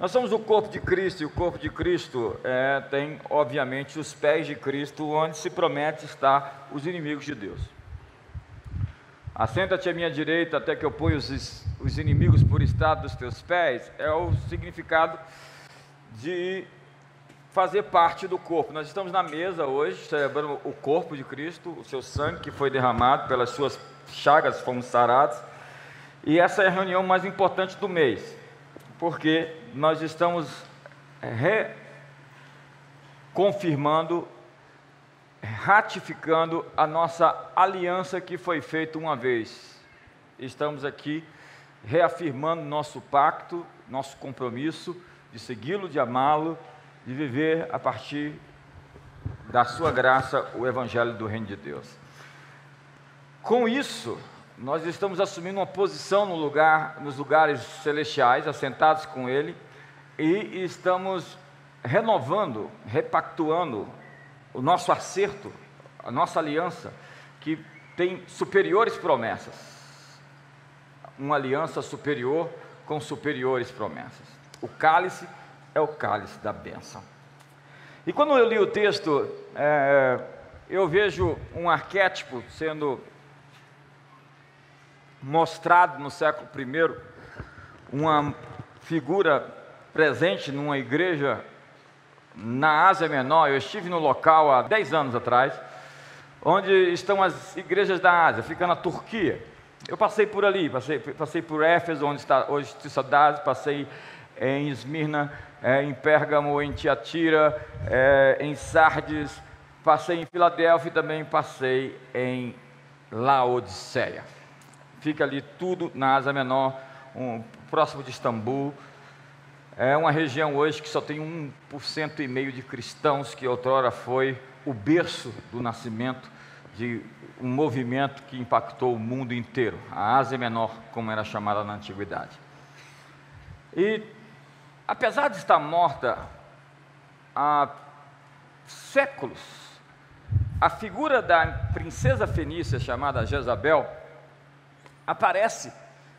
Nós somos o corpo de Cristo, e o corpo de Cristo tem, obviamente, os pés de Cristo, onde se promete estar os inimigos de Deus. Assenta-te à minha direita até que eu ponha os inimigos por estrado dos teus pés, é o significado de fazer parte do corpo. Nós estamos na mesa hoje, celebrando o corpo de Cristo, o seu sangue que foi derramado, pelas suas chagas fomos sarados, e essa é a reunião mais importante do mês, porque nós estamos reconfirmando, ratificando a nossa aliança que foi feita uma vez. Estamos aqui reafirmando nosso pacto, nosso compromisso de segui-lo, de amá-lo, de viver a partir da sua graça o Evangelho do Reino de Deus. Com isso, nós estamos assumindo uma posição no lugar, nos lugares celestiais, assentados com Ele, e estamos renovando, repactuando o nosso acerto, a nossa aliança, que tem superiores promessas. Uma aliança superior com superiores promessas. O cálice é o cálice da bênção. E quando eu li o texto, eu vejo um arquétipo sendo mostrado no século I, uma figura presente numa igreja na Ásia Menor. Eu estive no local há 10 anos atrás, onde estão as igrejas da Ásia, fica na Turquia. Eu passei por ali, passei por Éfeso, onde está hoje Tissadás, passei em Esmirna, em Pérgamo, em Tiatira, em Sardes, passei em Filadélfia e também passei em Laodiceia. Fica ali tudo na Ásia Menor, próximo de Istambul. É uma região hoje que só tem 1,5% de cristãos, que outrora foi o berço do nascimento de um movimento que impactou o mundo inteiro, a Ásia Menor, como era chamada na antiguidade. E, apesar de estar morta há séculos, a figura da princesa fenícia chamada Jezabel aparece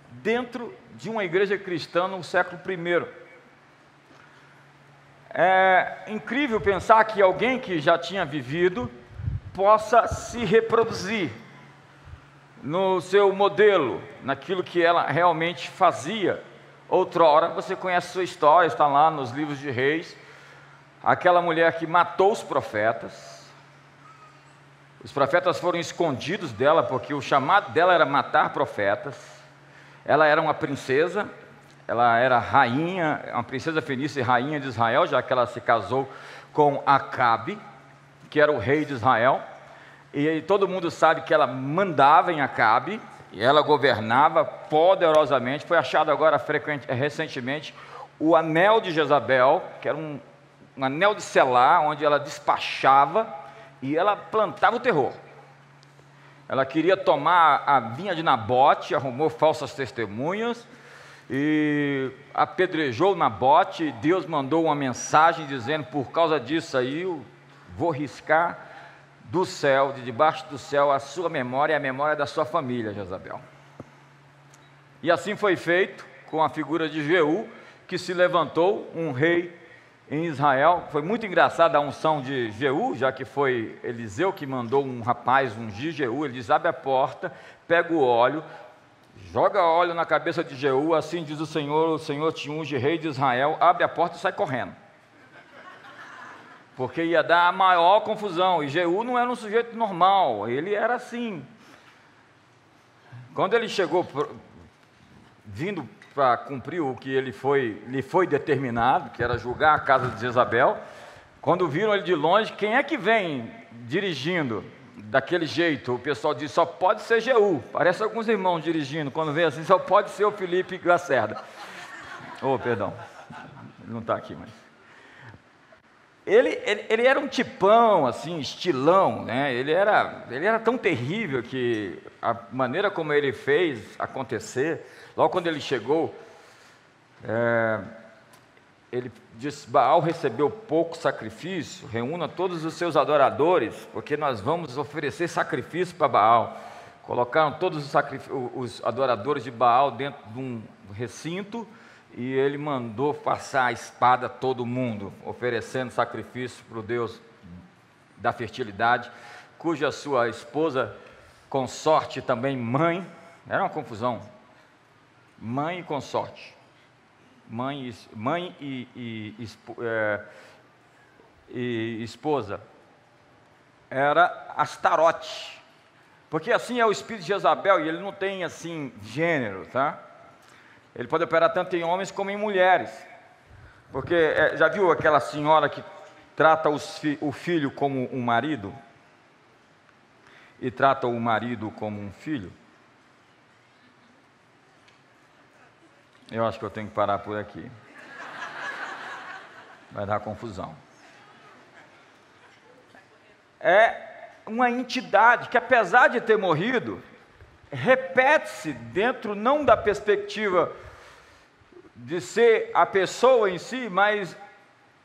dentro de uma igreja cristã no século I. É incrível pensar que alguém que já tinha vivido possa se reproduzir no seu modelo, naquilo que ela realmente fazia. Outrora, você conhece sua história, está lá nos livros de Reis, aquela mulher que matou os profetas foram escondidos dela, porque o chamado dela era matar profetas. Ela era uma princesa, ela era rainha, uma princesa fenícia e rainha de Israel, já que ela se casou com Acabe, que era o rei de Israel, e todo mundo sabe que ela mandava em Acabe, e ela governava poderosamente. Foi achado agora recentemente o anel de Jezabel, que era um anel de selar, onde ela despachava e ela plantava o terror. Ela queria tomar a vinha de Nabote, arrumou falsas testemunhas e apedrejou Nabote, e Deus mandou uma mensagem dizendo: por causa disso aí, eu vou riscar do céu, de debaixo do céu, a sua memória e a memória da sua família, Jezabel. E assim foi feito com a figura de Jeú, que se levantou, um rei em Israel. Foi muito engraçada a unção de Jeú, já que foi Eliseu que mandou um rapaz ungir Jeú. Ele diz: abre a porta, pega o óleo, joga óleo na cabeça de Jeú, assim diz o Senhor te unge rei de Israel, abre a porta e sai correndo. Porque ia dar a maior confusão, e Jeú não era um sujeito normal, ele era assim. Quando ele chegou, vindo para cumprir o que lhe foi determinado, que era julgar a casa de Jezabel, quando viram ele de longe, quem é que vem dirigindo daquele jeito? O pessoal disse: só pode ser Jeú. Parece alguns irmãos dirigindo, quando vem assim, só pode ser o Felipe Gacerda. Oh, perdão, ele não está aqui, mas... Ele era um tipão, assim, estilão, né? Ele era tão terrível que a maneira como ele fez acontecer, logo quando ele chegou, ele disse: Baal recebeu pouco sacrifício, reúna todos os seus adoradores, porque nós vamos oferecer sacrifício para Baal. Colocaram todos os adoradores de Baal dentro de um recinto, e ele mandou passar a espada a todo mundo, oferecendo sacrifício para o Deus da fertilidade, cuja sua esposa, consorte também mãe, era uma confusão, mãe e consorte, mãe e esposa, era Astarote, porque assim é o espírito de Jezabel, e ele não tem assim gênero, tá? Ele pode operar tanto em homens como em mulheres, porque já viu aquela senhora que trata o filho como um marido, e trata o marido como um filho? Eu acho que eu tenho que parar por aqui, vai dar confusão. É uma entidade que, apesar de ter morrido, repete-se dentro não da perspectiva de ser a pessoa em si, mas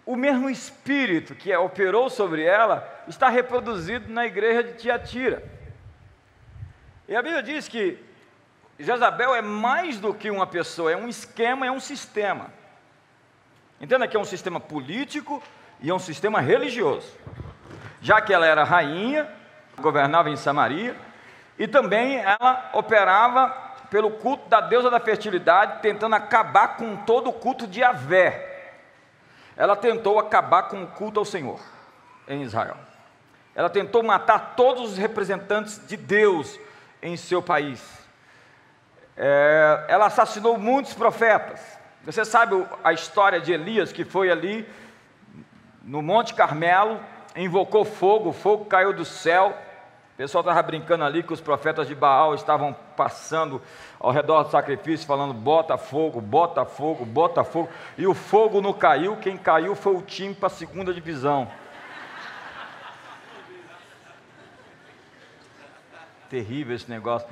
o mesmo espírito que operou sobre ela está reproduzido na igreja de Tiatira. E a Bíblia diz que Jezabel é mais do que uma pessoa, é um esquema, é um sistema. Entenda que é um sistema político e é um sistema religioso. Já que ela era rainha, governava em Samaria, e também ela operava pelo culto da deusa da fertilidade, tentando acabar com todo o culto de Javé. Ela tentou acabar com o culto ao Senhor em Israel. Ela tentou matar todos os representantes de Deus em seu país. Ela assassinou muitos profetas. Você sabe a história de Elias, que foi ali no Monte Carmelo, invocou fogo, o fogo caiu do céu. O pessoal estava brincando ali que os profetas de Baal estavam passando ao redor do sacrifício, falando: bota fogo, bota fogo, bota fogo. E o fogo não caiu, quem caiu foi o time para a 2ª divisão. Terrível esse negócio.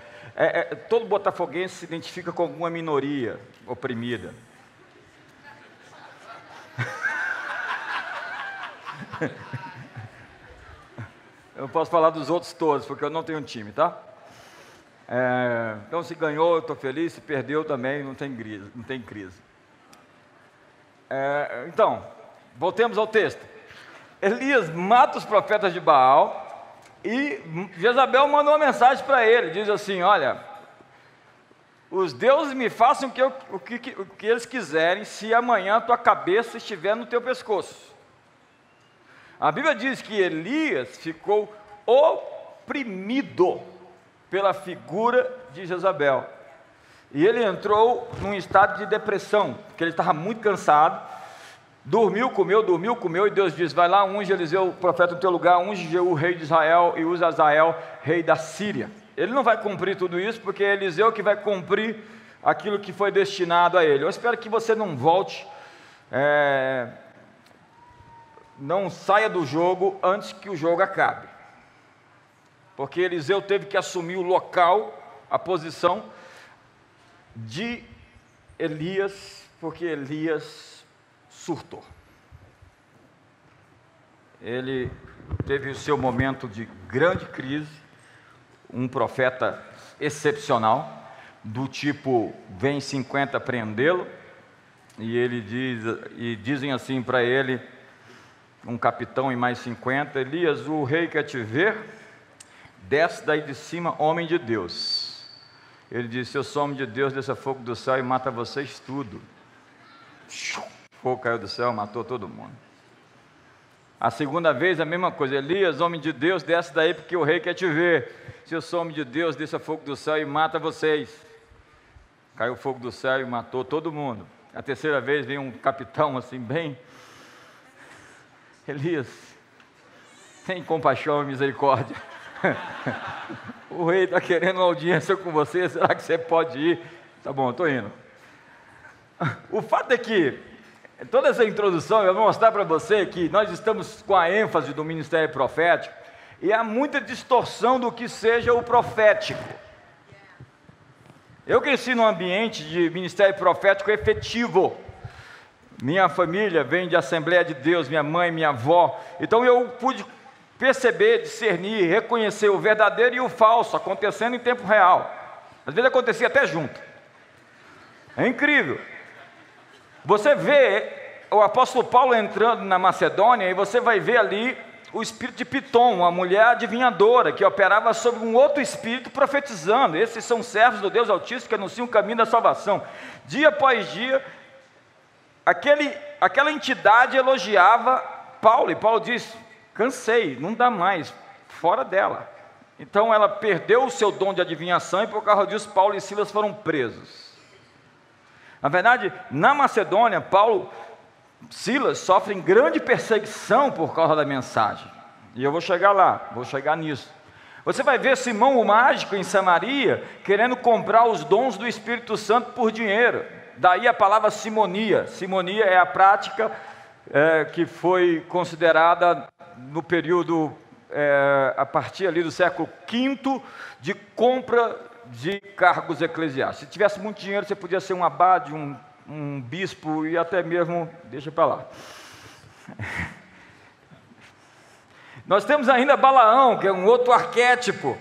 Todo botafoguense se identifica com alguma minoria oprimida. Eu posso falar dos outros todos, porque eu não tenho um time, tá? Então, se ganhou, eu estou feliz, se perdeu também, não tem crise. Então, voltemos ao texto. Elias mata os profetas de Baal. E Jezabel mandou uma mensagem para ele, diz assim: olha, os deuses me façam o que eles quiserem, se amanhã a tua cabeça estiver no teu pescoço. A Bíblia diz que Elias ficou oprimido pela figura de Jezabel, e ele entrou num estado de depressão, porque ele estava muito cansado. Dormiu, comeu, e Deus diz: vai lá, unge Eliseu, o profeta, no teu lugar, unge Jeú, rei de Israel, e usa Azael, rei da Síria. Ele não vai cumprir tudo isso, porque é Eliseu que vai cumprir aquilo que foi destinado a ele. Eu espero que você não volte, não saia do jogo antes que o jogo acabe, porque Eliseu teve que assumir o local, a posição de Elias, porque Elias surtou. Ele teve o seu momento de grande crise, um profeta excepcional, do tipo, vem 50 prendê-lo, e dizem assim para ele, um capitão e mais 50, Elias, o rei quer te ver, desce daí de cima, homem de Deus. Ele disse: eu sou homem de Deus, desça fogo do céu e mata vocês tudo. O fogo caiu do céu, matou todo mundo. A segunda vez, a mesma coisa: Elias, homem de Deus, desce daí porque o rei quer te ver. Se eu sou homem de Deus, desça fogo do céu e mata vocês. Caiu o fogo do céu e matou todo mundo. A terceira vez, vem um capitão assim, bem: Elias, tem compaixão e misericórdia. O rei está querendo uma audiência com você, será que você pode ir? Tá bom, estou indo. O fato é que toda essa introdução, eu vou mostrar para você que nós estamos com a ênfase do ministério profético, e há muita distorção do que seja o profético. Eu cresci num ambiente de ministério profético efetivo. Minha família vem de Assembleia de Deus, minha mãe, minha avó. Então eu pude perceber, discernir, reconhecer o verdadeiro e o falso acontecendo em tempo real. Às vezes acontecia até junto. É incrível. Você vê o apóstolo Paulo entrando na Macedônia e você vai ver ali o espírito de Piton, uma mulher adivinhadora que operava sobre um outro espírito profetizando. Esses são servos do Deus Altíssimo que anunciam o caminho da salvação. Dia após dia, aquela entidade elogiava Paulo, e Paulo diz: cansei, não dá mais, fora dela. Então ela perdeu o seu dom de adivinhação e por causa disso Paulo e Silas foram presos. Na verdade, na Macedônia, Paulo e Silas sofrem grande perseguição por causa da mensagem. E eu vou chegar lá, vou chegar nisso. Você vai ver Simão o Mágico em Samaria querendo comprar os dons do Espírito Santo por dinheiro. Daí a palavra simonia. Simonia é a prática que foi considerada no período, a partir ali do século V, de compra de cargos eclesiásticos. Se tivesse muito dinheiro, você podia ser um abade, um bispo e até mesmo... Deixa para lá. Nós temos ainda Balaão, que é um outro arquétipo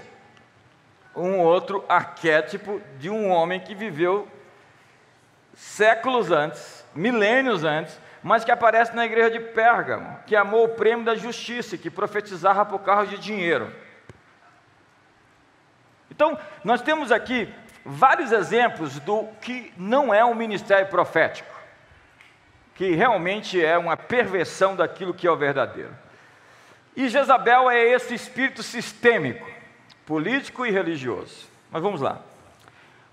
de um homem que viveu séculos antes, milênios antes, mas que aparece na igreja de Pérgamo, que amou o prêmio da justiça, que profetizava por causa de dinheiro. Então, nós temos aqui vários exemplos do que não é um ministério profético, que realmente é uma perversão daquilo que é o verdadeiro. E Jezabel é esse espírito sistêmico, político e religioso. Mas vamos lá.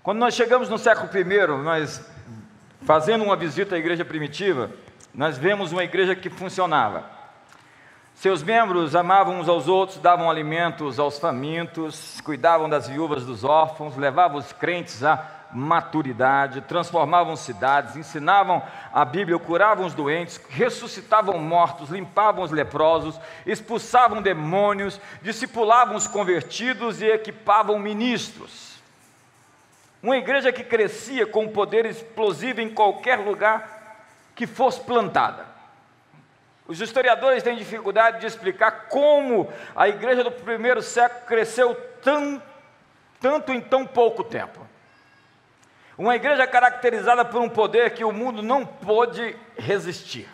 Quando nós chegamos no século I, nós, fazendo uma visita à igreja primitiva, nós vemos uma igreja que funcionava. Seus membros amavam uns aos outros, davam alimentos aos famintos, cuidavam das viúvas, dos órfãos, levavam os crentes à maturidade, transformavam cidades, ensinavam a Bíblia, curavam os doentes, ressuscitavam mortos, limpavam os leprosos, expulsavam demônios, discipulavam os convertidos e equipavam ministros. Uma igreja que crescia com poder explosivo em qualquer lugar que fosse plantada. Os historiadores têm dificuldade de explicar como a igreja do primeiro século cresceu tanto em tão pouco tempo. Uma igreja caracterizada por um poder que o mundo não pôde resistir.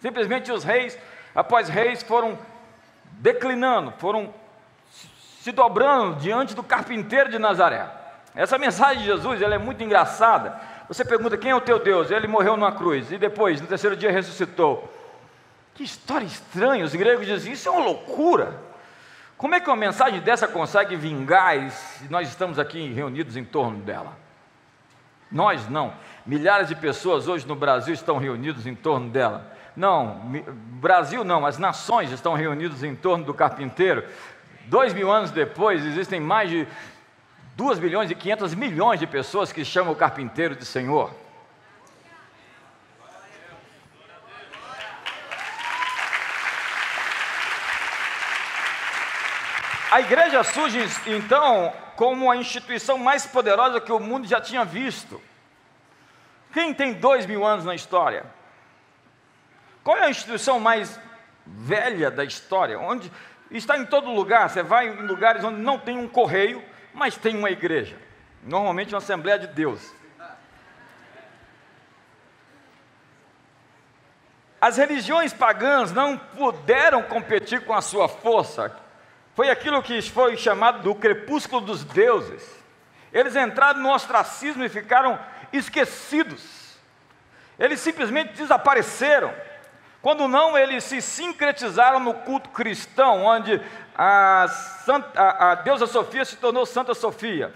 Simplesmente os reis, após reis, foram declinando, foram se dobrando diante do carpinteiro de Nazaré. Essa mensagem de Jesus, ela é muito engraçada. Você pergunta: quem é o teu Deus? Ele morreu numa cruz e depois, no terceiro dia, ressuscitou. Que história estranha. Os gregos dizem: isso é uma loucura. Como é que uma mensagem dessa consegue vingar e nós estamos aqui reunidos em torno dela? Nós não. Milhares de pessoas hoje no Brasil estão reunidos em torno dela. Não, Brasil não, as nações estão reunidas em torno do carpinteiro. 2000 anos depois, existem mais de 2 bilhões e 500 milhões de pessoas que chamam o carpinteiro de Senhor. A igreja surge, então, como a instituição mais poderosa que o mundo já tinha visto. Quem tem 2000 anos na história? Qual é a instituição mais velha da história? Onde está em todo lugar. Você vai em lugares onde não tem um correio, mas tem uma igreja. Normalmente uma Assembleia de Deus. As religiões pagãs não puderam competir com a sua força. Foi aquilo que foi chamado do crepúsculo dos deuses. Eles entraram no ostracismo e ficaram esquecidos. Eles simplesmente desapareceram. Quando não, eles se sincretizaram no culto cristão, onde a deusa Sofia se tornou Santa Sofia.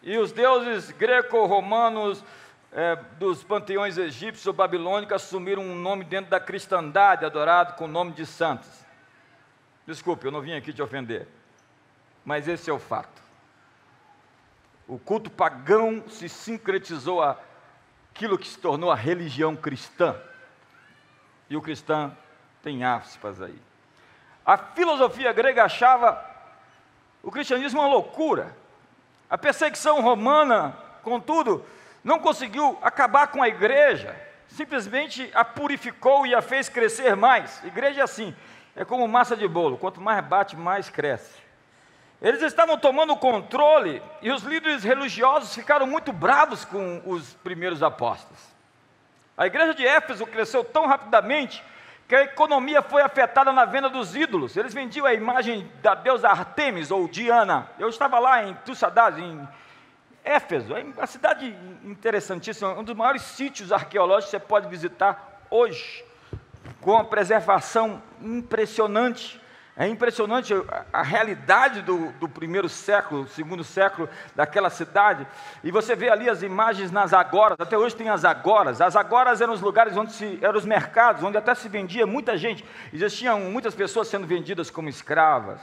E os deuses greco-romanos dos panteões egípcios ou babilônicos assumiram um nome dentro da cristandade, adorado com o nome de santos. Desculpe, eu não vim aqui te ofender, mas esse é o fato. O culto pagão se sincretizou àquilo que se tornou a religião cristã. E o cristão tem aspas aí. A filosofia grega achava o cristianismo uma loucura. A perseguição romana, contudo, não conseguiu acabar com a igreja. Simplesmente a purificou e a fez crescer mais. A igreja é assim. É como massa de bolo, quanto mais bate, mais cresce. Eles estavam tomando o controle e os líderes religiosos ficaram muito bravos com os primeiros apóstolos. A igreja de Éfeso cresceu tão rapidamente que a economia foi afetada na venda dos ídolos. Eles vendiam a imagem da deusa Artemis ou Diana. Eu estava lá em Tusadás, em Éfeso, uma cidade interessantíssima, um dos maiores sítios arqueológicos que você pode visitar hoje, com uma preservação impressionante. É impressionante a realidade do primeiro século, segundo século daquela cidade. E você vê ali as imagens nas agoras. Até hoje tem as agoras. As agoras eram os lugares onde eram os mercados, onde até se vendia muita gente. Existiam muitas pessoas sendo vendidas como escravas.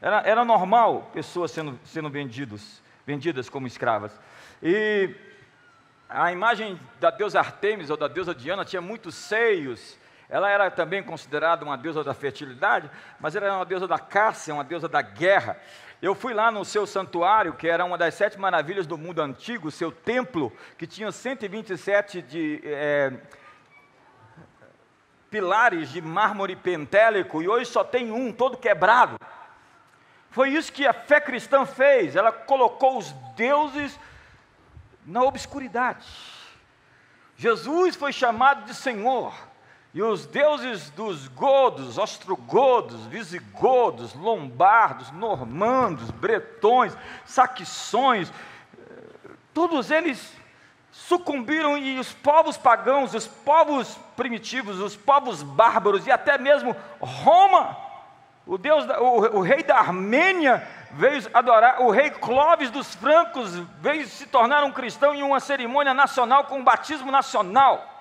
Era normal pessoas sendo vendidas como escravas. E a imagem da deusa Artemis ou da deusa Diana tinha muitos seios. Ela era também considerada uma deusa da fertilidade, mas ela era uma deusa da caça, uma deusa da guerra. Eu fui lá no seu santuário, que era uma das 7 maravilhas do mundo antigo, seu templo, que tinha 127 pilares de mármore pentélico, e hoje só tem um, todo quebrado. Foi isso que a fé cristã fez, ela colocou os deuses na obscuridade. Jesus foi chamado de Senhor. E os deuses dos godos, ostrogodos, visigodos, lombardos, normandos, bretões, saxões, todos eles sucumbiram, e os povos pagãos, os povos primitivos, os povos bárbaros e até mesmo Roma, o rei da Armênia veio adorar, o rei Clóvis dos francos veio se tornar um cristão em uma cerimônia nacional com um batismo nacional.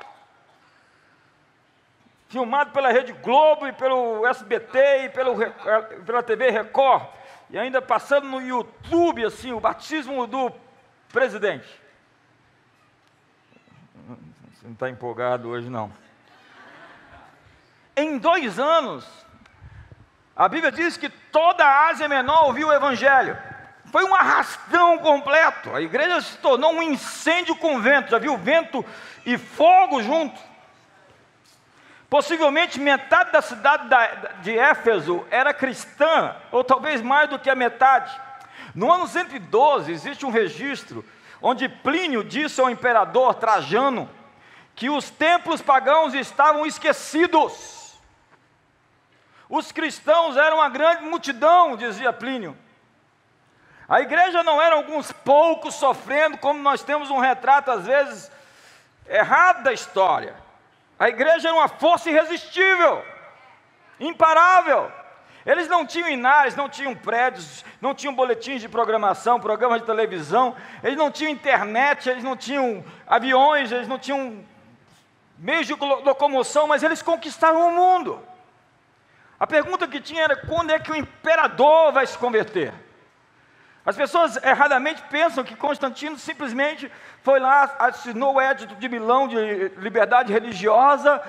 Filmado pela Rede Globo, e pelo SBT, e pela TV Record, e ainda passando no YouTube, assim, o batismo do presidente. Você não está empolgado hoje, não. Em 2 anos, a Bíblia diz que toda a Ásia Menor ouviu o Evangelho. Foi um arrastão completo. A igreja se tornou um incêndio com vento. Já viu vento e fogo junto? Possivelmente metade da cidade de Éfeso era cristã, ou talvez mais do que a metade. No ano 112 existe um registro onde Plínio disse ao imperador Trajano que os templos pagãos estavam esquecidos. Os cristãos eram uma grande multidão, dizia Plínio. A igreja não era alguns poucos sofrendo, como nós temos um retrato às vezes errado da história. A igreja era uma força irresistível, imparável. Eles não tinham inários, não tinham prédios, não tinham boletins de programação, programas de televisão, eles não tinham internet, eles não tinham aviões, eles não tinham meios de locomoção, mas eles conquistaram o mundo. A pergunta que tinha era: quando é que o imperador vai se converter? As pessoas erradamente pensam que Constantino simplesmente foi lá, assinou o Edito de Milão de liberdade religiosa,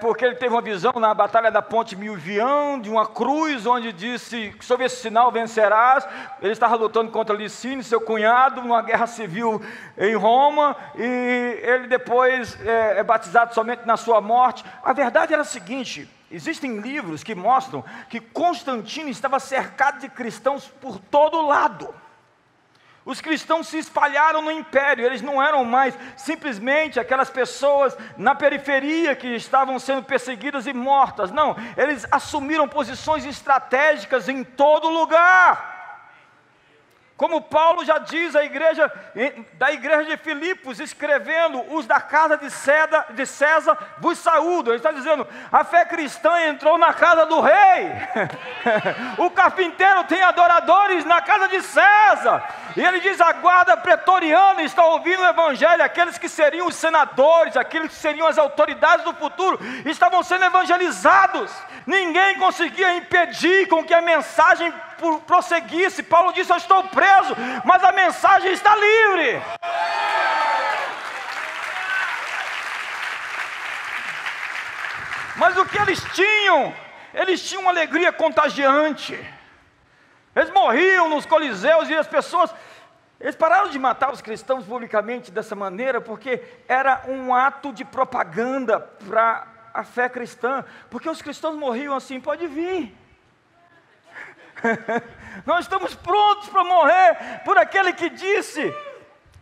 porque ele teve uma visão na Batalha da Ponte Milvião, de uma cruz, onde disse: sob esse sinal vencerás. Ele estava lutando contra Licínio, seu cunhado, numa guerra civil em Roma, e ele depois é batizado somente na sua morte. A verdade era a seguinte: existem livros que mostram que Constantino estava cercado de cristãos por todo lado. Os cristãos se espalharam no império, eles não eram mais simplesmente aquelas pessoas na periferia que estavam sendo perseguidas e mortas. Não, eles assumiram posições estratégicas em todo lugar. Como Paulo já diz da igreja de Filipos, escrevendo: os da casa de César vos saúdo. Ele está dizendo: a fé cristã entrou na casa do rei. O carpinteiro tem adoradores na casa de César. E ele diz: a guarda pretoriana está ouvindo o evangelho. Aqueles que seriam os senadores, aqueles que seriam as autoridades do futuro, estavam sendo evangelizados. Ninguém conseguia impedir com que a mensagem prosseguisse. Paulo disse: eu estou preso, mas a mensagem está livre. Mas o que eles tinham? Eles tinham uma alegria contagiante. Eles morriam nos coliseus, e as pessoas, eles pararam de matar os cristãos publicamente dessa maneira, porque era um ato de propaganda para a fé cristã, porque os cristãos morriam assim: pode vir. Nós estamos prontos para morrer por aquele que disse: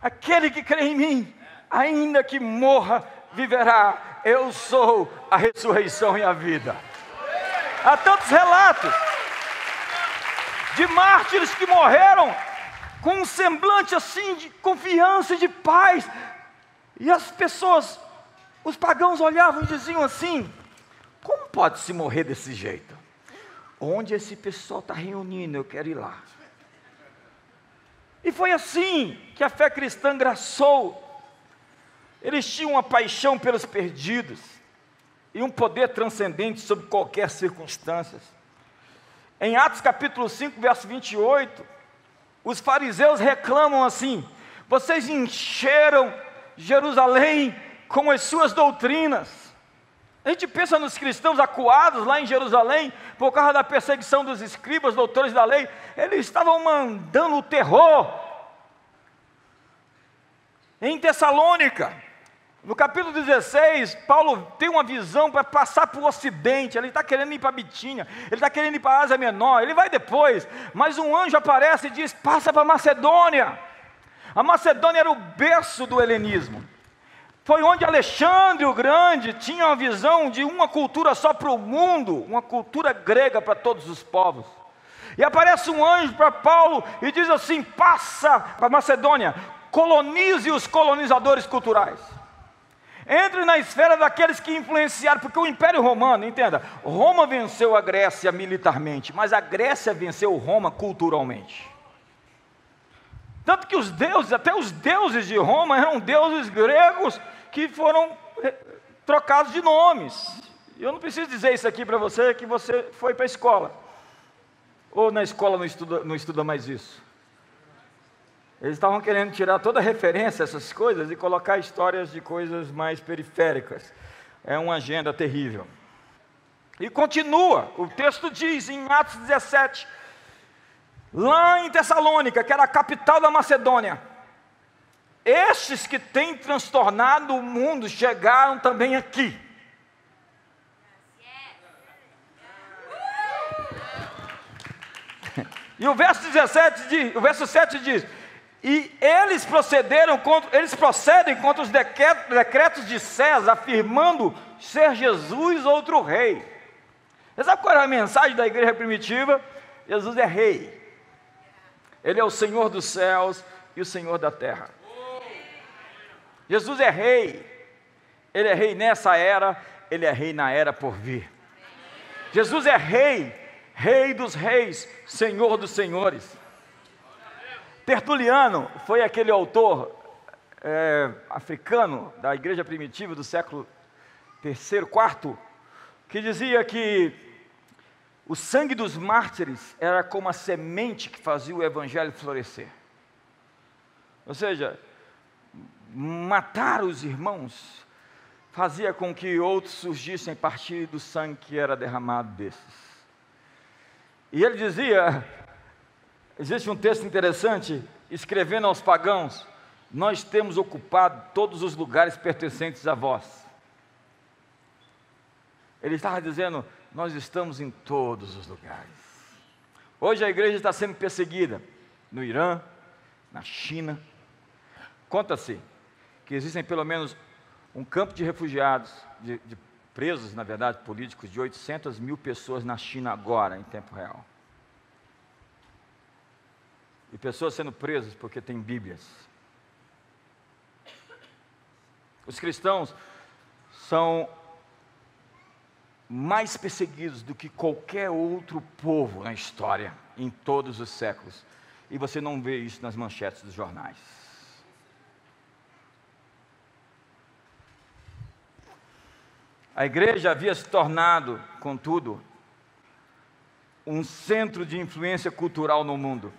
aquele que crê em mim, ainda que morra, viverá. Eu sou a ressurreição e a vida. Há tantos relatos de mártires que morreram com um semblante assim de confiança e de paz. E as pessoas, os pagãos olhavam e diziam assim: como pode se morrer desse jeito? Onde esse pessoal está reunindo, eu quero ir lá. E foi assim que a fé cristã graçou. Eles tinham uma paixão pelos perdidos e um poder transcendente sobre qualquer circunstância. Em Atos capítulo 5, verso 28, os fariseus reclamam assim: vocês encheram Jerusalém com as suas doutrinas. A gente pensa nos cristãos acuados lá em Jerusalém por causa da perseguição dos escribas, doutores da lei. Eles estavam mandando o terror. Em Tessalônica, no capítulo 16, Paulo tem uma visão para passar para o ocidente. Ele está querendo ir para Bitínia, ele está querendo ir para a Ásia Menor, ele vai depois, mas um anjo aparece e diz: passa para a Macedônia. A Macedônia era o berço do helenismo. Foi onde Alexandre o Grande tinha uma visão de uma cultura só para o mundo, uma cultura grega para todos os povos. E aparece um anjo para Paulo e diz assim: passa para a Macedônia, colonize os colonizadores culturais. Entre na esfera daqueles que influenciaram, porque o Império Romano, entenda, Roma venceu a Grécia militarmente, mas a Grécia venceu Roma culturalmente. Tanto que os deuses, até os deuses de Roma, eram deuses gregos que foram trocados de nomes. Eu não preciso dizer isso aqui para você, que você foi para a escola. Ou na escola não estuda mais isso. Eles estavam querendo tirar toda a referência a essas coisas e colocar histórias de coisas mais periféricas. É uma agenda terrível. E continua, o texto diz em Atos 17, lá em Tessalônica, que era a capital da Macedônia: estes que têm transtornado o mundo chegaram também aqui. E o verso 17 diz, o verso 7 diz: e eles procedem contra os decretos de César, afirmando ser Jesus outro rei. Você sabe qual era a mensagem da igreja primitiva? Jesus é rei. Ele é o Senhor dos céus e o Senhor da terra. Jesus é rei. Ele é rei nessa era, ele é rei na era por vir. Jesus é rei, rei dos reis, Senhor dos senhores. Tertuliano foi aquele autor africano da igreja primitiva do século III, IV, que dizia que o sangue dos mártires era como a semente que fazia o evangelho florescer. Ou seja, matar os irmãos fazia com que outros surgissem a partir do sangue que era derramado desses. E ele dizia... Existe um texto interessante, escrevendo aos pagãos: nós temos ocupado todos os lugares pertencentes a vós. Ele estava dizendo: nós estamos em todos os lugares. Hoje a igreja está sendo perseguida no Irã, na China. Conta-se que existem pelo menos um campo de refugiados, de presos, na verdade, políticos, de 800 mil pessoas na China agora, em tempo real. E pessoas sendo presas porque têm Bíblias. Os cristãos são mais perseguidos do que qualquer outro povo na história, em todos os séculos. E você não vê isso nas manchetes dos jornais. A igreja havia se tornado, contudo, um centro de influência cultural no mundo,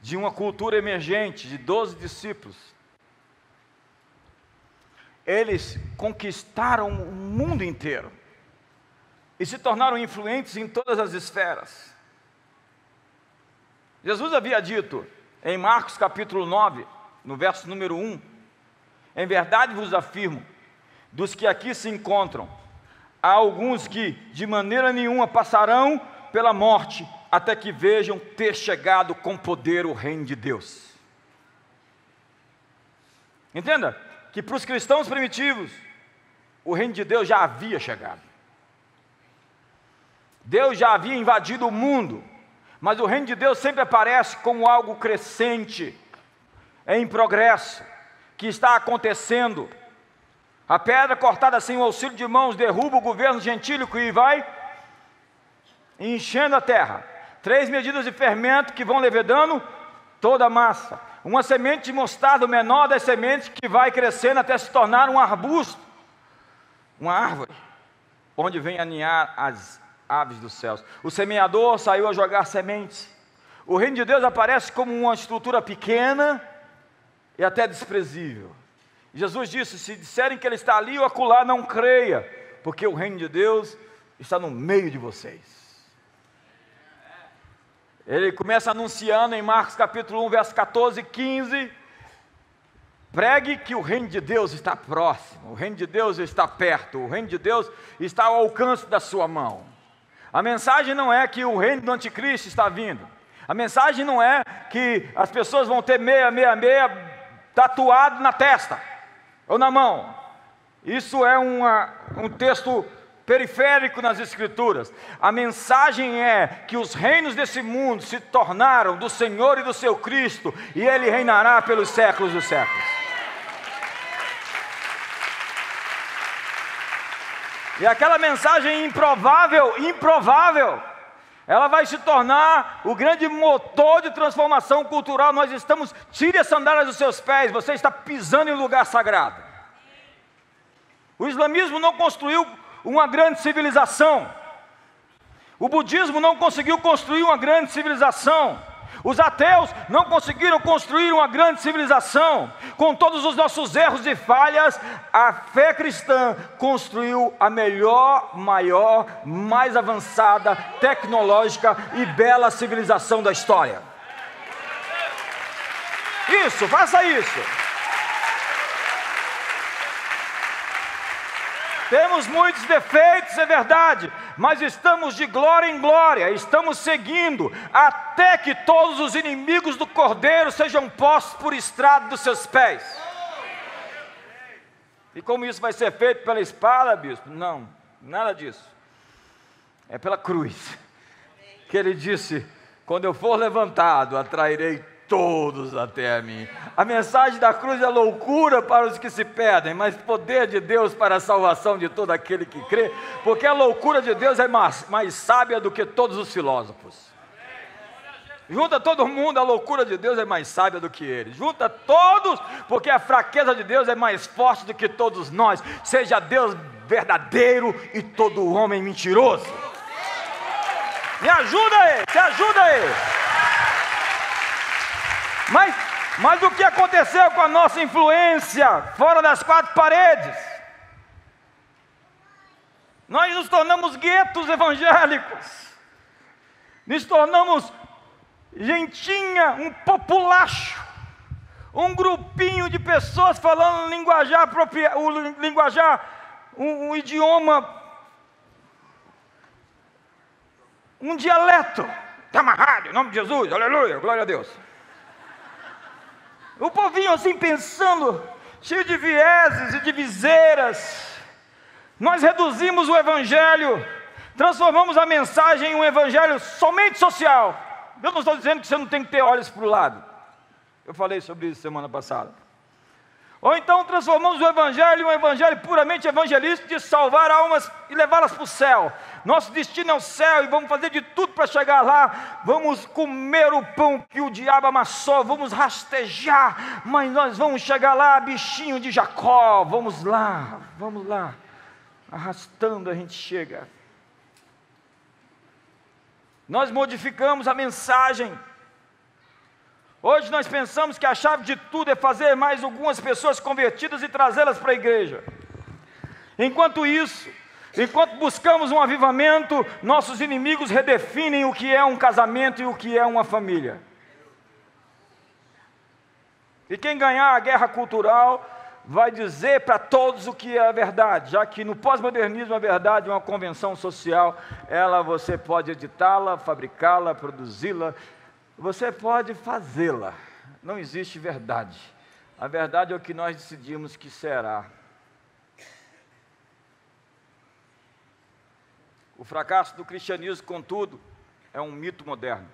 de uma cultura emergente, de 12 discípulos. Eles conquistaram o mundo inteiro e se tornaram influentes em todas as esferas. Jesus havia dito em Marcos capítulo 9, no verso número 1: em verdade vos afirmo, dos que aqui se encontram, há alguns que de maneira nenhuma passarão pela morte, até que vejam ter chegado com poder o reino de Deus. Entenda que para os cristãos primitivos, o reino de Deus já havia chegado. Deus já havia invadido o mundo, mas o reino de Deus sempre aparece como algo crescente, em progresso, que está acontecendo. A pedra cortada sem o auxílio de mãos derruba o governo gentílico e vai enchendo a terra. 3 medidas de fermento que vão levedando toda a massa. Uma semente de mostarda, o menor das sementes, que vai crescendo até se tornar um arbusto, uma árvore, onde vem aninhar as aves dos céus. O semeador saiu a jogar sementes. O reino de Deus aparece como uma estrutura pequena e até desprezível. Jesus disse: se disserem que ele está ali ou acolá, não creia, porque o reino de Deus está no meio de vocês. Ele começa anunciando em Marcos capítulo 1, versos 14 e 15, pregue que o reino de Deus está próximo, o reino de Deus está perto, o reino de Deus está ao alcance da sua mão. A mensagem não é que o reino do anticristo está vindo, a mensagem não é que as pessoas vão ter 666 tatuado na testa ou na mão. Isso é um texto periférico nas Escrituras. A mensagem é que os reinos desse mundo se tornaram do Senhor e do seu Cristo, e Ele reinará pelos séculos dos séculos. E aquela mensagem improvável, ela vai se tornar o grande motor de transformação cultural. Nós estamos, tire as sandálias dos seus pés, você está pisando em lugar sagrado. O islamismo não construiu uma grande civilização. O budismo não conseguiu construir uma grande civilização. Os ateus não conseguiram construir uma grande civilização. Com todos os nossos erros e falhas, a fé cristã construiu a melhor, maior, mais avançada, tecnológica e bela civilização da história. Isso, faça isso. Temos muitos defeitos, é verdade, mas estamos de glória em glória, estamos seguindo até que todos os inimigos do Cordeiro sejam postos por estrado dos seus pés. E como isso vai ser feito pela espada, bispo? Não, nada disso. É pela cruz, que ele disse: quando eu for levantado, atrairei todos até a mim. A mensagem da cruz é loucura para os que se perdem, mas poder de Deus para a salvação de todo aquele que crê, porque a loucura de Deus é mais sábia do que todos os filósofos. Junta todo mundo, a loucura de Deus é mais sábia do que ele. Junta todos, porque a fraqueza de Deus é mais forte do que todos nós. Seja Deus verdadeiro e todo homem mentiroso. Me ajuda aí, te ajuda aí. Mas o que aconteceu com a nossa influência fora das 4 paredes? Nós nos tornamos guetos evangélicos, nos tornamos gentinha, um populacho, um grupinho de pessoas falando linguajar própria, um idioma, um dialeto. Está amarrado, em nome de Jesus, aleluia, glória a Deus. O povinho assim pensando, cheio de vieses e de viseiras. Nós reduzimos o evangelho, transformamos a mensagem em um evangelho somente social. Eu não estou dizendo que você não tem que ter olhos para o lado. Eu falei sobre isso semana passada. Ou então transformamos o evangelho em um evangelho puramente evangelístico, de salvar almas e levá-las para o céu. Nosso destino é o céu e vamos fazer de tudo para chegar lá. Vamos comer o pão que o diabo amassou, vamos rastejar, mas nós vamos chegar lá, bichinho de Jacó. Vamos lá, arrastando a gente chega. Nós modificamos a mensagem. Hoje nós pensamos que a chave de tudo é fazer mais algumas pessoas convertidas e trazê-las para a igreja. Enquanto isso, enquanto buscamos um avivamento, nossos inimigos redefinem o que é um casamento e o que é uma família. E quem ganhar a guerra cultural vai dizer para todos o que é a verdade, já que no pós-modernismo a verdade é uma convenção social. Ela, você pode editá-la, fabricá-la, produzi-la. Você pode fazê-la, não existe verdade. A verdade é o que nós decidimos que será. O fracasso do cristianismo, contudo, é um mito moderno.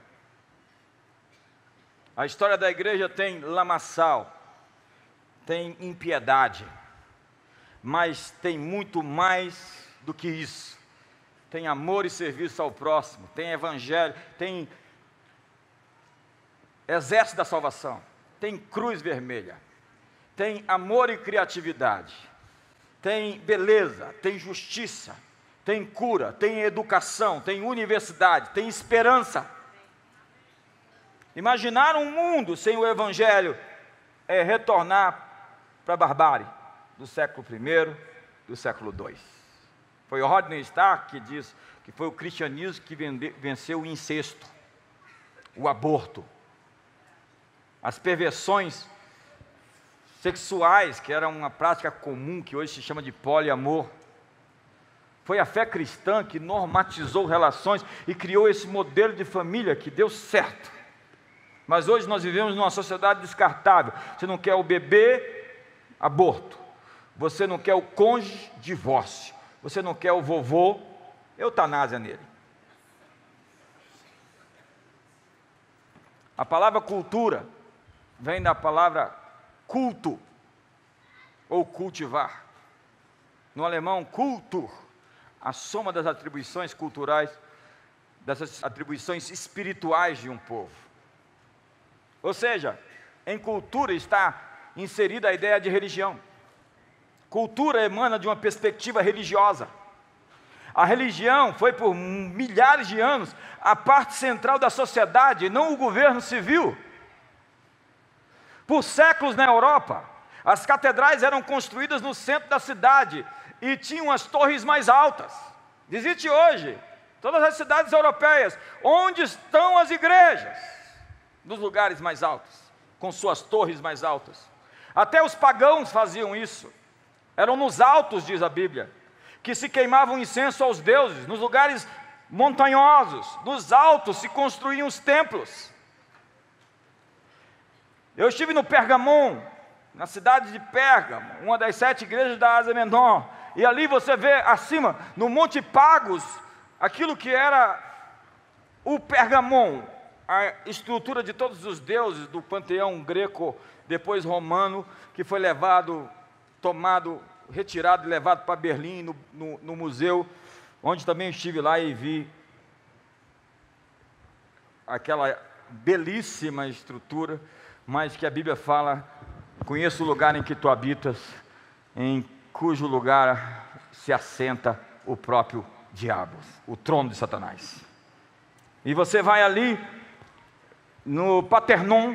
A história da igreja tem lamaçal, tem impiedade, mas tem muito mais do que isso. Tem amor e serviço ao próximo, tem evangelho, tem exército da salvação, tem cruz vermelha, tem amor e criatividade, tem beleza, tem justiça, tem cura, tem educação, tem universidade, tem esperança. Imaginar um mundo sem o evangelho é retornar para a barbárie do século I, do século II. Foi o Rodney Stark que diz que foi o cristianismo que venceu o incesto, o aborto, as perversões sexuais, que era uma prática comum que hoje se chama de poliamor. Foi a fé cristã que normatizou relações e criou esse modelo de família que deu certo. Mas hoje nós vivemos numa sociedade descartável. Você não quer o bebê, aborto. Você não quer o cônjuge, divórcio. Você não quer o vovô, eutanásia nele. A palavra cultura vem da palavra culto, ou cultivar. No alemão, Kultur, a soma das atribuições culturais, das atribuições espirituais de um povo. Ou seja, em cultura está inserida a ideia de religião. Cultura emana de uma perspectiva religiosa. A religião foi por milhares de anos a parte central da sociedade, não o governo civil. Por séculos na Europa, as catedrais eram construídas no centro da cidade e tinham as torres mais altas. Visite hoje todas as cidades europeias, onde estão as igrejas? Nos lugares mais altos, com suas torres mais altas. Até os pagãos faziam isso. Eram nos altos, diz a Bíblia, que se queimavam incenso aos deuses, nos lugares montanhosos, nos altos se construíam os templos. Eu estive no Pergamon, na cidade de Pérgamo, uma das 7 igrejas da Ásia Menor, e ali você vê acima, no Monte Pagos, aquilo que era o Pergamon, a estrutura de todos os deuses do panteão greco, depois romano, que foi levado, tomado, retirado e levado para Berlim, no museu, onde também estive lá e vi aquela belíssima estrutura, mas que a Bíblia fala: conheço o lugar em que tu habitas, em cujo lugar se assenta o próprio diabo, o trono de Satanás. E você vai ali no Paternon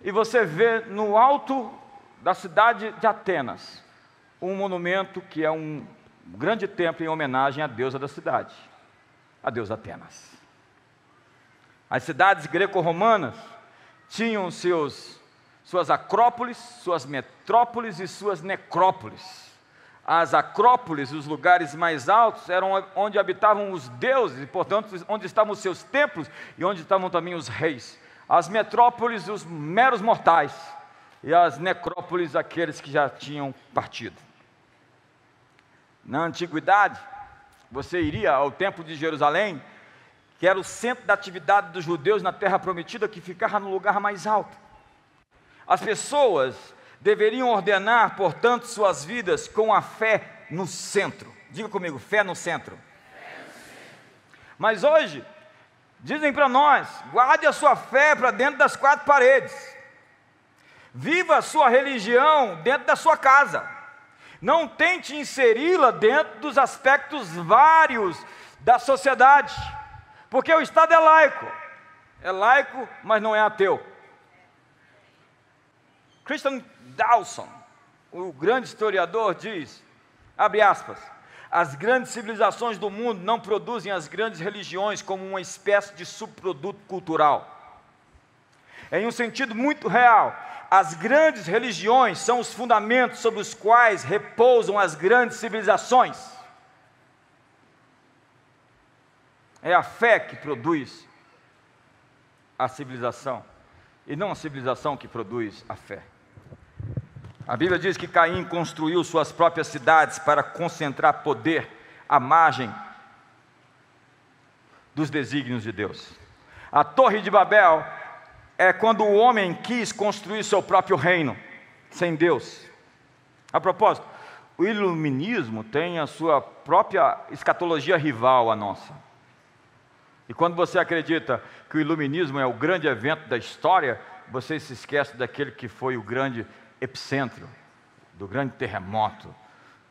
e você vê no alto da cidade de Atenas um monumento que é um grande templo em homenagem à deusa da cidade, a deusa Atenas. As cidades greco-romanas tinham suas acrópoles, suas metrópoles e suas necrópoles. As acrópoles, os lugares mais altos, eram onde habitavam os deuses, e, portanto, onde estavam os seus templos e onde estavam também os reis. As metrópoles, os meros mortais, e as necrópoles, aqueles que já tinham partido. Na antiguidade, você iria ao Templo de Jerusalém, que era o centro da atividade dos judeus na Terra Prometida, que ficava no lugar mais alto. As pessoas deveriam ordenar, portanto, suas vidas com a fé no centro. Diga comigo, fé no centro. Fé no centro. Mas hoje, dizem para nós: guarde a sua fé para dentro das 4 paredes. Viva a sua religião dentro da sua casa. Não tente inseri-la dentro dos aspectos vários da sociedade. Porque o Estado é laico. É laico, mas não é ateu. Christian Dawson, o grande historiador, diz, abre aspas: as grandes civilizações do mundo não produzem as grandes religiões como uma espécie de subproduto cultural. Em um sentido muito real, as grandes religiões são os fundamentos sobre os quais repousam as grandes civilizações. É a fé que produz a civilização, e não a civilização que produz a fé. A Bíblia diz que Caim construiu suas próprias cidades para concentrar poder à margem dos desígnios de Deus. A Torre de Babel é quando o homem quis construir seu próprio reino, sem Deus. A propósito, o iluminismo tem a sua própria escatologia rival à nossa. E quando você acredita que o iluminismo é o grande evento da história, você se esquece daquele que foi o grande epicentro, do grande terremoto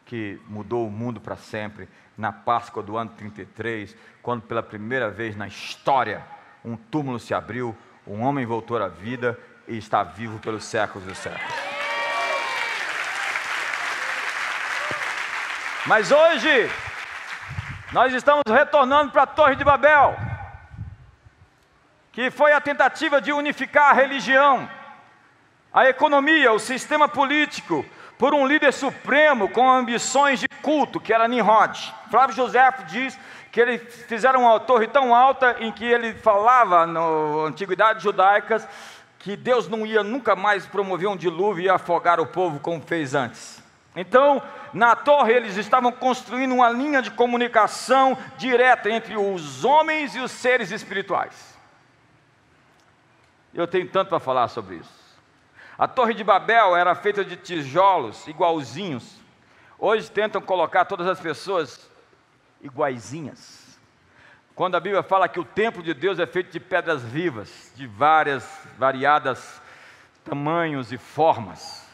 que mudou o mundo para sempre, na Páscoa do ano 33, quando pela primeira vez na história um túmulo se abriu, um homem voltou à vida e está vivo pelos séculos dos séculos. Mas hoje nós estamos retornando para a Torre de Babel, que foi a tentativa de unificar a religião, a economia, o sistema político, por um líder supremo com ambições de culto, que era Nimrod. Flávio Josefo diz que eles fizeram uma torre tão alta em que ele falava, na Antiguidade Judaica, que Deus não ia nunca mais promover um dilúvio e afogar o povo como fez antes. Então, na torre eles estavam construindo uma linha de comunicação direta entre os homens e os seres espirituais. Eu tenho tanto para falar sobre isso. A Torre de Babel era feita de tijolos igualzinhos. Hoje tentam colocar todas as pessoas iguaizinhas. Quando a Bíblia fala que o templo de Deus é feito de pedras vivas, de variadas tamanhos e formas.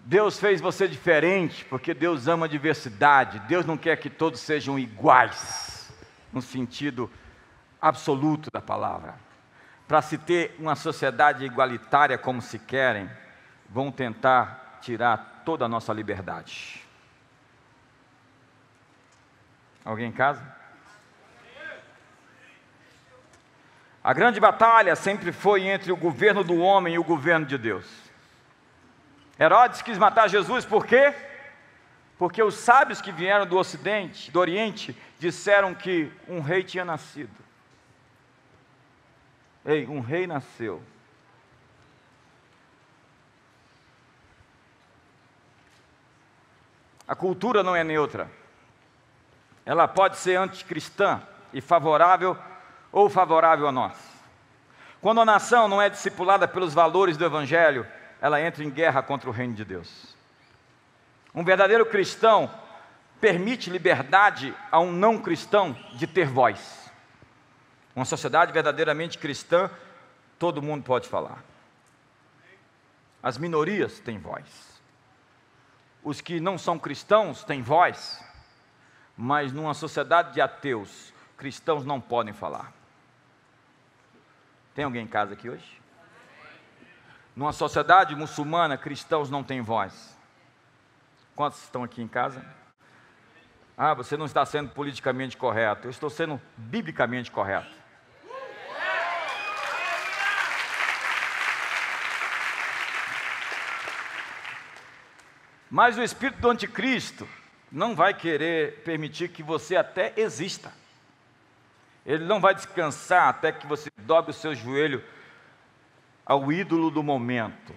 Deus fez você diferente, porque Deus ama a diversidade. Deus não quer que todos sejam iguais, no sentido absoluto da palavra. Para se ter uma sociedade igualitária como se querem, vão tentar tirar toda a nossa liberdade. Alguém em casa? A grande batalha sempre foi entre o governo do homem e o governo de Deus. Herodes quis matar Jesus, por quê? Porque os sábios que vieram do Ocidente, do Oriente, disseram que um rei tinha nascido. Ei, um rei nasceu. A cultura não é neutra. Ela pode ser anticristã e favorável ou favorável a nós. Quando a nação não é discipulada pelos valores do Evangelho, ela entra em guerra contra o reino de Deus. Um verdadeiro cristão permite liberdade a um não cristão de ter voz. Uma sociedade verdadeiramente cristã, todo mundo pode falar. As minorias têm voz. Os que não são cristãos têm voz. Mas numa sociedade de ateus, cristãos não podem falar. Tem alguém em casa aqui hoje? Numa sociedade muçulmana, cristãos não têm voz. Quantos estão aqui em casa? Ah, você não está sendo politicamente correto. Eu estou sendo biblicamente correto. Mas o espírito do anticristo não vai querer permitir que você até exista. Ele não vai descansar até que você dobre o seu joelho ao ídolo do momento.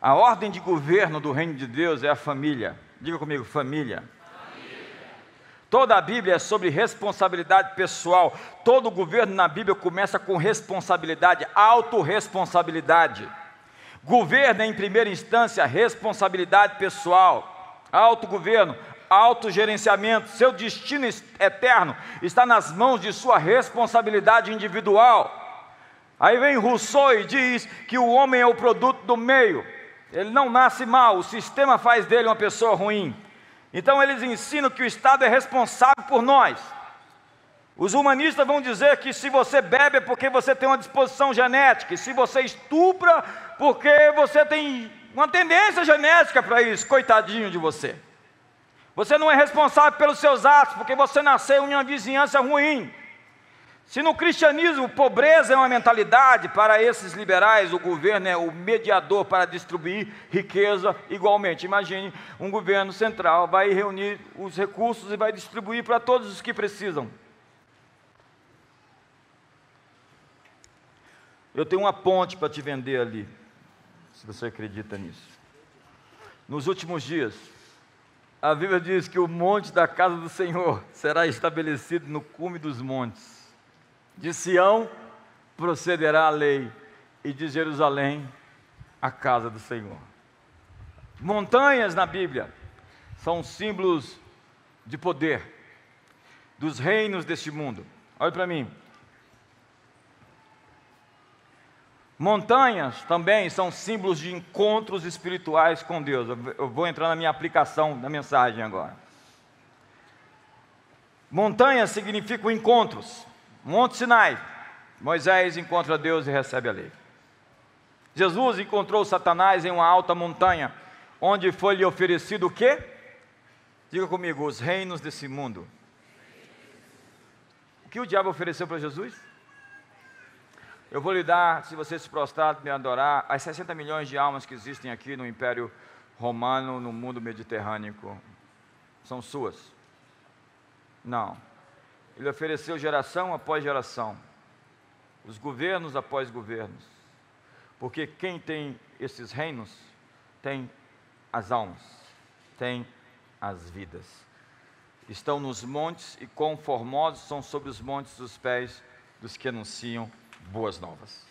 A ordem de governo do reino de Deus é a família. Diga comigo, família. Família. Toda a Bíblia é sobre responsabilidade pessoal. Todo governo na Bíblia começa com responsabilidade, autorresponsabilidade. Governo é, em primeira instância, responsabilidade pessoal. Autogoverno, autogerenciamento. Seu destino eterno está nas mãos de sua responsabilidade individual. Aí vem Rousseau e diz que o homem é o produto do meio. Ele não nasce mal, o sistema faz dele uma pessoa ruim. Então eles ensinam que o Estado é responsável por nós. Os humanistas vão dizer que se você bebe é porque você tem uma disposição genética. E se você estupra, porque você tem uma tendência genética para isso. Coitadinho de você. Você não é responsável pelos seus atos, porque você nasceu em uma vizinhança ruim. Se no cristianismo pobreza é uma mentalidade, para esses liberais o governo é o mediador para distribuir riqueza igualmente. Imagine, um governo central vai reunir os recursos e vai distribuir para todos os que precisam. Eu tenho uma ponte para te vender ali, se você acredita nisso. Nos últimos dias, A Bíblia diz que o monte da casa do Senhor será estabelecido no cume dos montes. De Sião procederá a lei e de Jerusalém a casa do Senhor. Montanhas na Bíblia são símbolos de poder dos reinos deste mundo. Olha para mim. Montanhas também são símbolos de encontros espirituais com Deus. Eu vou entrar na minha aplicação da mensagem agora. Montanhas significam encontros. Monte Sinai, Moisés encontra Deus e recebe a lei. Jesus encontrou Satanás em uma alta montanha, onde foi lhe oferecido o quê? Diga comigo, os reinos desse mundo. O que o diabo ofereceu para Jesus? Eu vou lhe dar, se você se prostrar, me adorar, as 60 milhões de almas que existem aqui no Império Romano, no mundo mediterrâneo, são suas. Não. Ele ofereceu geração após geração, os governos após governos, porque quem tem esses reinos, tem as almas, tem as vidas. Estão nos montes e conformosos são sobre os montes os pés dos que anunciam boas novas.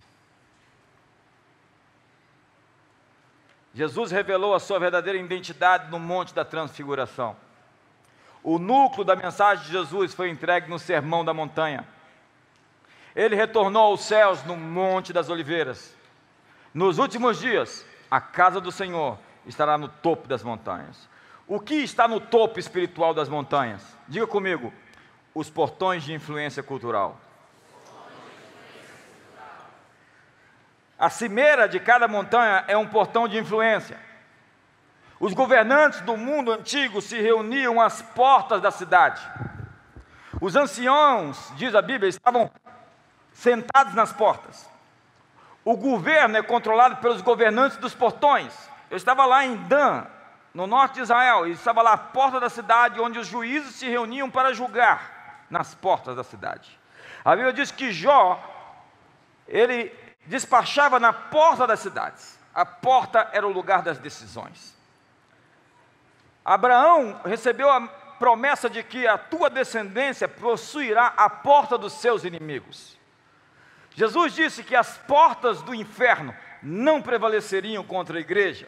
Jesus revelou a sua verdadeira identidade no Monte da Transfiguração. O núcleo da mensagem de Jesus foi entregue no Sermão da Montanha. Ele retornou aos céus no Monte das Oliveiras. Nos últimos dias, a casa do Senhor estará no topo das montanhas. O que está no topo espiritual das montanhas? Diga comigo, os portões de influência cultural. A cimeira de cada montanha é um portão de influência. Os governantes do mundo antigo se reuniam às portas da cidade. Os anciãos, diz a Bíblia, estavam sentados nas portas. O governo é controlado pelos governantes dos portões. Eu estava lá em Dan, no norte de Israel, e estava lá à porta da cidade, onde os juízes se reuniam para julgar, nas portas da cidade. A Bíblia diz que Jó, ele despachava na porta das cidades. A porta era o lugar das decisões. Abraão recebeu a promessa de que a tua descendência possuirá a porta dos seus inimigos. Jesus disse que as portas do inferno não prevaleceriam contra a igreja.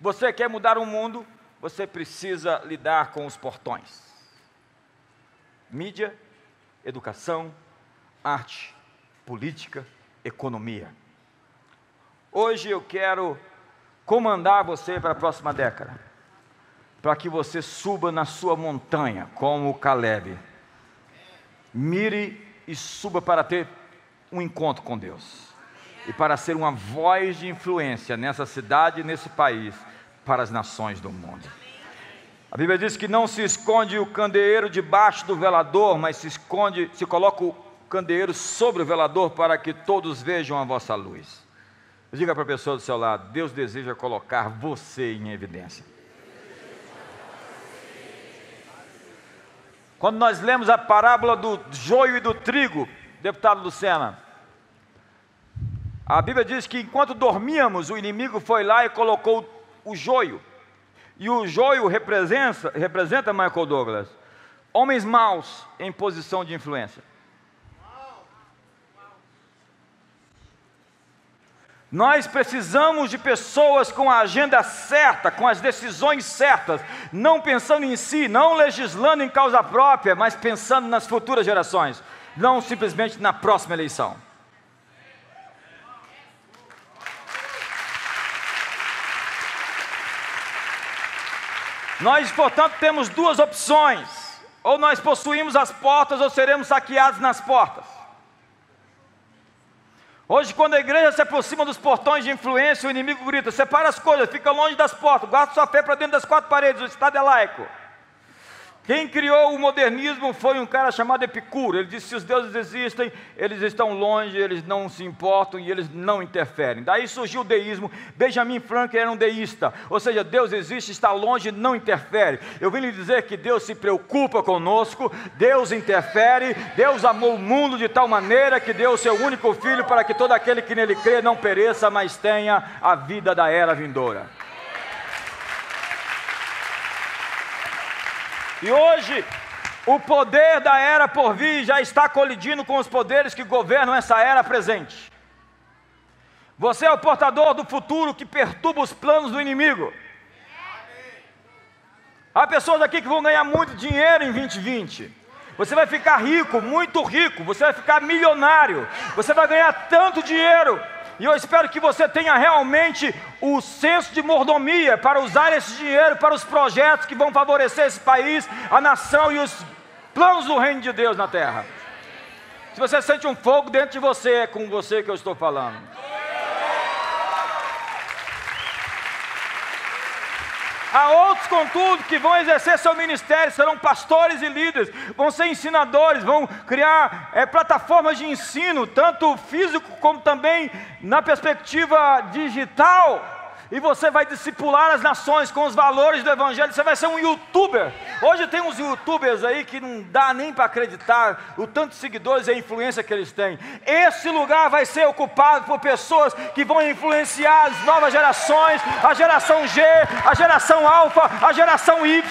Você quer mudar o mundo, você precisa lidar com os portões. Mídia, educação, arte, política, economia. Hoje eu quero comandar você para a próxima década, para que você suba na sua montanha, como o Calebe. Mire e suba para ter um encontro com Deus, e para ser uma voz de influência nessa cidade e nesse país, para as nações do mundo. A Bíblia diz que não se esconde o candeeiro debaixo do velador, mas se coloca o candeeiro sobre o velador para que todos vejam a vossa luz. Diga para a pessoa do seu lado, Deus deseja colocar você em evidência. Quando nós lemos a parábola do joio e do trigo, deputado Lucena, a Bíblia diz que enquanto dormíamos, o inimigo foi lá e colocou o joio. E o joio representa, Michael Douglas, homens maus em posição de influência. Nós precisamos de pessoas com a agenda certa, com as decisões certas, não pensando em si, não legislando em causa própria, mas pensando nas futuras gerações, não simplesmente na próxima eleição. Nós, portanto, temos duas opções: ou nós possuímos as portas ou seremos saqueados nas portas. Hoje, quando a igreja se aproxima dos portões de influência, o inimigo grita, separa as coisas, fica longe das portas, guarda sua fé para dentro das quatro paredes, o Estado é laico. Quem criou o modernismo foi um cara chamado Epicuro. Ele disse, se os deuses existem, eles estão longe, eles não se importam e eles não interferem. Daí surgiu o deísmo. Benjamin Franklin era um deísta, ou seja, Deus existe, está longe e não interfere. Eu vim lhe dizer que Deus se preocupa conosco, Deus interfere, Deus amou o mundo de tal maneira que deu o seu único filho para que todo aquele que nele crê não pereça, mas tenha a vida da era vindoura. E hoje, o poder da era por vir já está colidindo com os poderes que governam essa era presente. Você é o portador do futuro que perturba os planos do inimigo. Há pessoas aqui que vão ganhar muito dinheiro em 2020. Você vai ficar rico, muito rico. Você vai ficar milionário. Você vai ganhar tanto dinheiro. E eu espero que você tenha realmente o senso de mordomia para usar esse dinheiro para os projetos que vão favorecer esse país, a nação e os planos do reino de Deus na terra. Se você sente um fogo dentro de você, é com você que eu estou falando. Há outros, contudo, que vão exercer seu ministério, serão pastores e líderes, vão ser ensinadores, vão criar plataformas de ensino, tanto físico como também na perspectiva digital. E você vai discipular as nações com os valores do Evangelho, você vai ser um youtuber. Hoje tem uns youtubers aí que não dá nem para acreditar o tanto de seguidores e a influência que eles têm. Esse lugar vai ser ocupado por pessoas que vão influenciar as novas gerações, a geração G, a geração Alfa, a geração Y.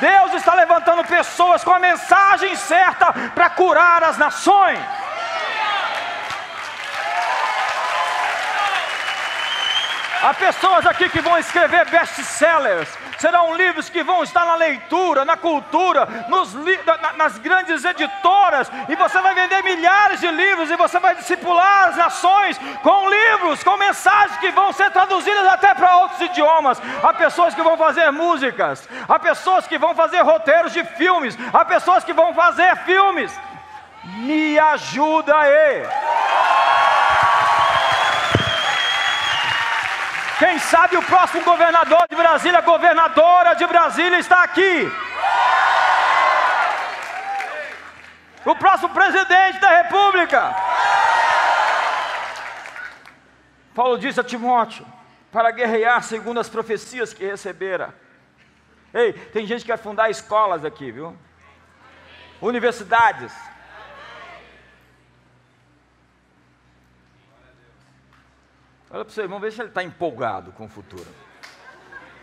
Deus está levantando pessoas com a mensagem certa para curar as nações. Há pessoas aqui que vão escrever best-sellers, serão livros que vão estar na leitura, na cultura, nas grandes editoras, e você vai vender milhares de livros, e você vai discipular as nações com livros, com mensagens que vão ser traduzidas até para outros idiomas. Há pessoas que vão fazer músicas, há pessoas que vão fazer roteiros de filmes, há pessoas que vão fazer filmes. Me ajuda aí! Quem sabe o próximo governador de Brasília, governadora de Brasília, está aqui. O próximo presidente da República. Paulo disse a Timóteo, para guerrear segundo as profecias que recebera. Ei, tem gente que vai fundar escolas aqui, viu? Universidades. Olha para o seu irmão, veja se ele está empolgado com o futuro.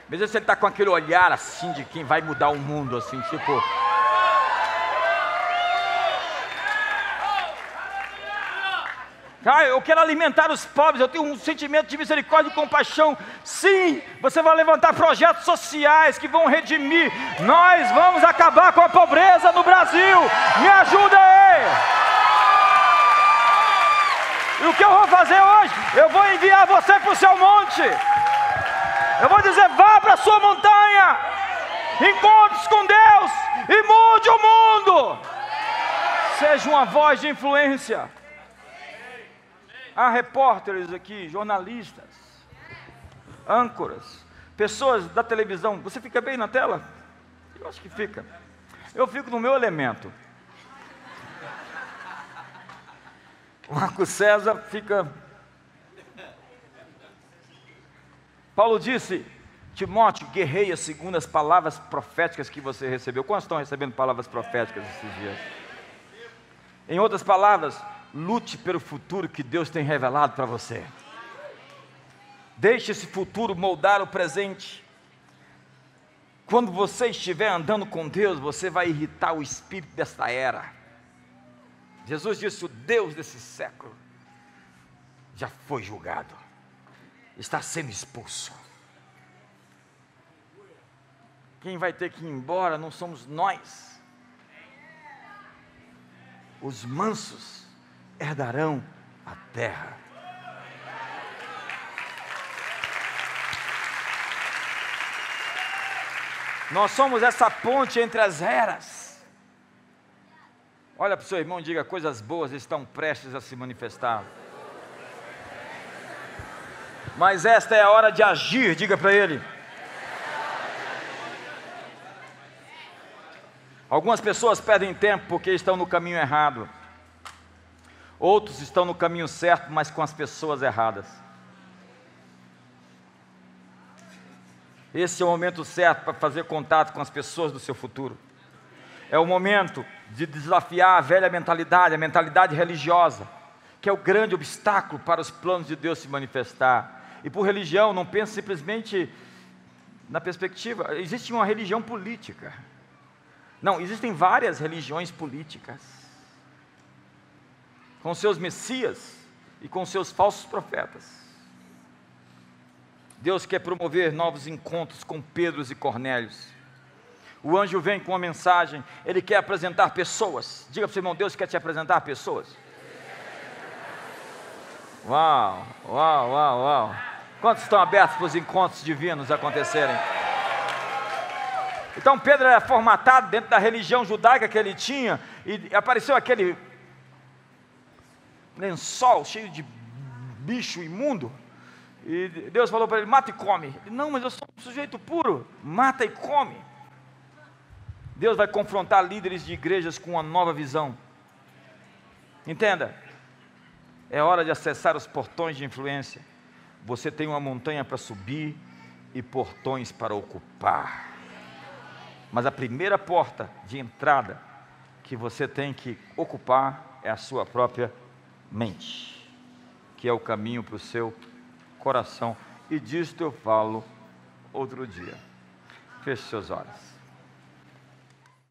Veja se ele está com aquele olhar assim de quem vai mudar o mundo, assim, tipo... Ah, eu quero alimentar os pobres, eu tenho um sentimento de misericórdia e compaixão. Sim, você vai levantar projetos sociais que vão redimir. Nós vamos acabar com a pobreza no Brasil. Me ajuda aí! E o que eu vou fazer hoje? Eu vou enviar você para o seu monte. Eu vou dizer, vá para a sua montanha. Encontre-se com Deus e mude o mundo. Seja uma voz de influência. Há repórteres aqui, jornalistas, âncoras, pessoas da televisão. Você fica bem na tela? Eu acho que fica. Eu fico no meu elemento. O Marco César fica... Paulo disse, Timóteo, guerreia segundo as palavras proféticas que você recebeu. Quantos estão recebendo palavras proféticas esses dias? Em outras palavras, lute pelo futuro que Deus tem revelado para você. Deixe esse futuro moldar o presente. Quando você estiver andando com Deus, você vai irritar o espírito desta era. Jesus disse, o Deus desse século já foi julgado, está sendo expulso. Quem vai ter que ir embora não somos nós. Os mansos herdarão a terra. Nós somos essa ponte entre as eras. Olha para o seu irmão e diga, coisas boas estão prestes a se manifestar. Mas esta é a hora de agir, diga para ele. Algumas pessoas perdem tempo porque estão no caminho errado. Outros estão no caminho certo, mas com as pessoas erradas. Esse é o momento certo para fazer contato com as pessoas do seu futuro. É o momento de desafiar a velha mentalidade, a mentalidade religiosa, que é o grande obstáculo para os planos de Deus se manifestar. E por religião, não pense simplesmente na perspectiva, existe uma religião política. Não, existem várias religiões políticas, com seus messias e com seus falsos profetas. Deus quer promover novos encontros com Pedros e Cornélios. O anjo vem com uma mensagem, ele quer apresentar pessoas. Diga para o seu irmão, Deus quer te apresentar pessoas? Uau, uau, uau, uau. Quantos estão abertos para os encontros divinos acontecerem? Então Pedro era formatado dentro da religião judaica que ele tinha, e apareceu aquele lençol cheio de bicho imundo, e Deus falou para ele, mata e come. Ele, não, mas eu sou um sujeito puro. Mata e come. Deus vai confrontar líderes de igrejas com uma nova visão. Entenda, é hora de acessar os portões de influência. Você tem uma montanha para subir e portões para ocupar. Mas a primeira porta de entrada que você tem que ocupar é a sua própria mente, que é o caminho para o seu coração. E disto eu falo outro dia. Feche seus olhos.